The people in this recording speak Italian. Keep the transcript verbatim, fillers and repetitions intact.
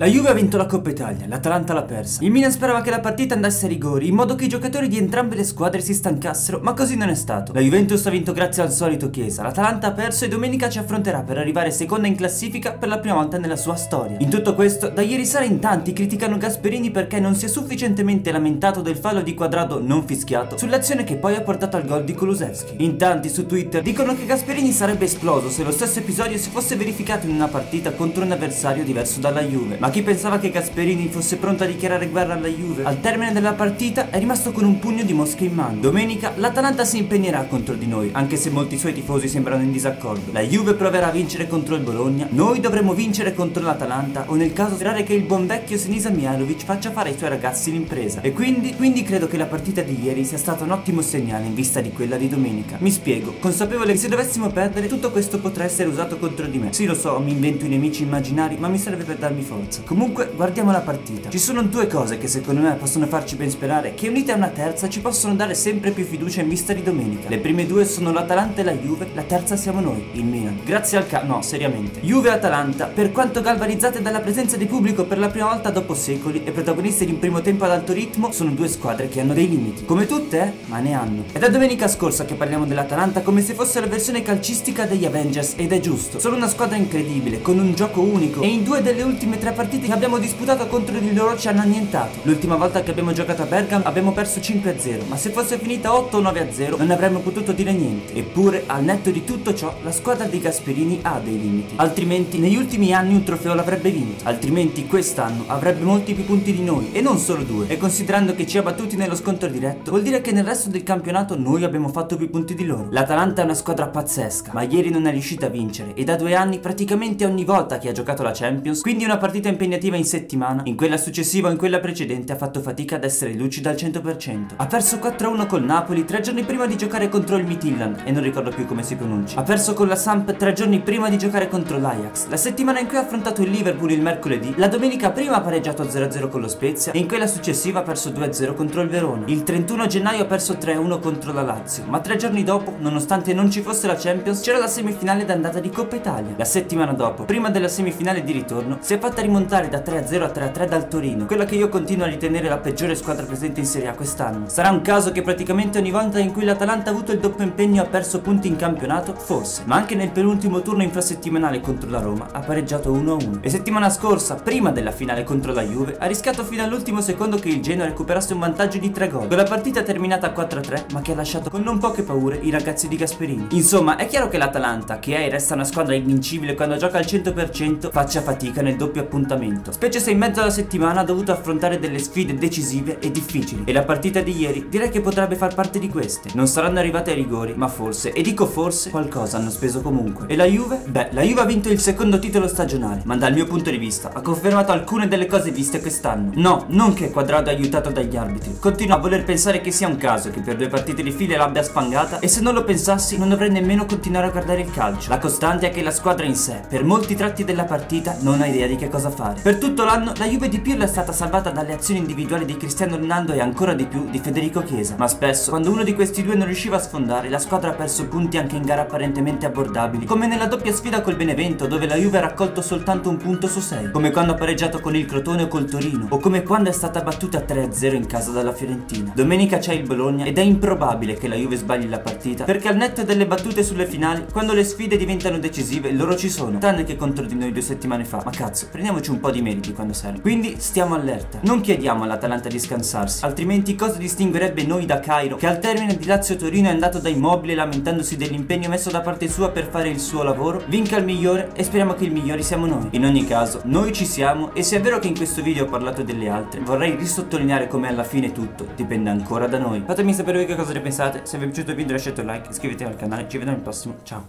La Juve ha vinto la Coppa Italia, l'Atalanta l'ha persa. Il Milan sperava che la partita andasse a rigori, in modo che i giocatori di entrambe le squadre si stancassero, ma così non è stato. La Juventus ha vinto grazie al solito Chiesa, l'Atalanta ha perso e domenica ci affronterà per arrivare seconda in classifica per la prima volta nella sua storia. In tutto questo, da ieri sera in tanti criticano Gasperini perché non si è sufficientemente lamentato del fallo di Cuadrado non fischiato sull'azione che poi ha portato al gol di Kulusevski. In tanti su Twitter dicono che Gasperini sarebbe esploso se lo stesso episodio si fosse verificato in una partita contro un avversario diverso dalla Juve. Ma chi pensava che Gasperini fosse pronto a dichiarare guerra alla Juve? Al termine della partita è rimasto con un pugno di mosche in mano. Domenica l'Atalanta si impegnerà contro di noi, anche se molti suoi tifosi sembrano in disaccordo. La Juve proverà a vincere contro il Bologna, noi dovremo vincere contro l'Atalanta o nel caso sperare che il buon vecchio Sinisa Mialovic faccia fare ai suoi ragazzi l'impresa. E quindi, quindi credo che la partita di ieri sia stata un ottimo segnale in vista di quella di domenica. Mi spiego, consapevole che se dovessimo perdere tutto questo potrà essere usato contro di me. Sì, lo so, mi invento i nemici immaginari, ma mi serve per darmi forza. Comunque guardiamo la partita. Ci sono due cose che secondo me possono farci ben sperare, che unite a una terza ci possono dare sempre più fiducia in vista di domenica. Le prime due sono l'Atalanta e la Juve, la terza siamo noi, il Milan. Grazie al ca... no, seriamente. Juve e Atalanta, per quanto galvanizzate dalla presenza di pubblico per la prima volta dopo secoli e protagoniste di un primo tempo ad alto ritmo, sono due squadre che hanno dei limiti. Come tutte, eh? Ma ne hanno. È da domenica scorsa che parliamo dell'Atalanta come se fosse la versione calcistica degli Avengers, ed è giusto. Sono una squadra incredibile, con un gioco unico, e in due delle ultime tre partite che abbiamo disputato contro di loro ci hanno annientato. L'ultima volta che abbiamo giocato a Bergamo abbiamo perso cinque a zero, ma se fosse finita otto o nove a zero non avremmo potuto dire niente. Eppure, al netto di tutto ciò, la squadra di Gasperini ha dei limiti. Altrimenti, negli ultimi anni un trofeo l'avrebbe vinto. Altrimenti, quest'anno avrebbe molti più punti di noi, e non solo due. E considerando che ci ha battuti nello scontro diretto, vuol dire che nel resto del campionato noi abbiamo fatto più punti di loro. L'Atalanta è una squadra pazzesca, ma ieri non è riuscita a vincere, e da due anni praticamente ogni volta che ha giocato la Champions, quindi una partita impegnativa in settimana, in quella successiva o in quella precedente ha fatto fatica ad essere lucida al cento per cento. Ha perso quattro a uno col Napoli tre giorni prima di giocare contro il Midtjylland, e non ricordo più come si pronuncia. Ha perso con la Samp tre giorni prima di giocare contro l'Ajax, la settimana in cui ha affrontato il Liverpool il mercoledì, la domenica prima ha pareggiato zero a zero con lo Spezia e in quella successiva ha perso due a zero contro il Verona. Il trentuno gennaio ha perso tre a uno contro la Lazio, ma tre giorni dopo, nonostante non ci fosse la Champions, c'era la semifinale d'andata di Coppa Italia. La settimana dopo, prima della semifinale di ritorno, si è fatta rimontare da tre a zero a tre a tre dal Torino, quella che io continuo a ritenere la peggiore squadra presente in Serie A quest'anno. Sarà un caso che praticamente ogni volta in cui l'Atalanta ha avuto il doppio impegno ha perso punti in campionato? Forse. Ma anche nel penultimo turno infrasettimanale contro la Roma ha pareggiato uno a uno. E settimana scorsa, prima della finale contro la Juve, ha rischiato fino all'ultimo secondo che il Genoa recuperasse un vantaggio di tre gol, con la partita terminata quattro a tre, ma che ha lasciato con non poche paure i ragazzi di Gasperini. Insomma, è chiaro che l'Atalanta, che è e resta una squadra invincibile quando gioca al cento per cento, faccia fatica nel doppio appuntamento, specie se in mezzo alla settimana ha dovuto affrontare delle sfide decisive e difficili, e la partita di ieri direi che potrebbe far parte di queste. Non saranno arrivate ai rigori, ma forse, e dico forse, qualcosa hanno speso comunque. E la Juve? Beh, la Juve ha vinto il secondo titolo stagionale, ma dal mio punto di vista ha confermato alcune delle cose viste quest'anno. No, non che Cuadrado è aiutato dagli arbitri, continuo a voler pensare che sia un caso che per due partite di fila l'abbia sfangata, e se non lo pensassi non dovrei nemmeno continuare a guardare il calcio. La costante è che la squadra in sé, per molti tratti della partita, non ha idea di che cosa fare. Per tutto l'anno la Juve di Pirlo è stata salvata dalle azioni individuali di Cristiano Hernando e ancora di più di Federico Chiesa, ma spesso quando uno di questi due non riusciva a sfondare la squadra ha perso punti anche in gare apparentemente abbordabili, come nella doppia sfida col Benevento dove la Juve ha raccolto soltanto un punto su sei, come quando ha pareggiato con il Crotone o col Torino, o come quando è stata battuta tre a zero in casa dalla Fiorentina. Domenica c'è il Bologna ed è improbabile che la Juve sbagli la partita, perché al netto delle battute sulle finali, quando le sfide diventano decisive loro ci sono, tranne che contro di noi due settimane fa. Ma cazzo, prendiamoci un po' di meriti quando serve. Quindi stiamo allerta, non chiediamo all'Atalanta di scansarsi, altrimenti cosa distinguerebbe noi da Cairo, che al termine di Lazio-Torino è andato da Immobile lamentandosi dell'impegno messo da parte sua per fare il suo lavoro? Vinca il migliore, e speriamo che il migliore siamo noi. In ogni caso, noi ci siamo, e se è vero che in questo video ho parlato delle altre, vorrei risottolineare come alla fine tutto dipende ancora da noi. Fatemi sapere voi che cosa ne pensate, se vi è piaciuto il video lasciate un like, iscrivetevi al canale, ci vediamo al prossimo, ciao!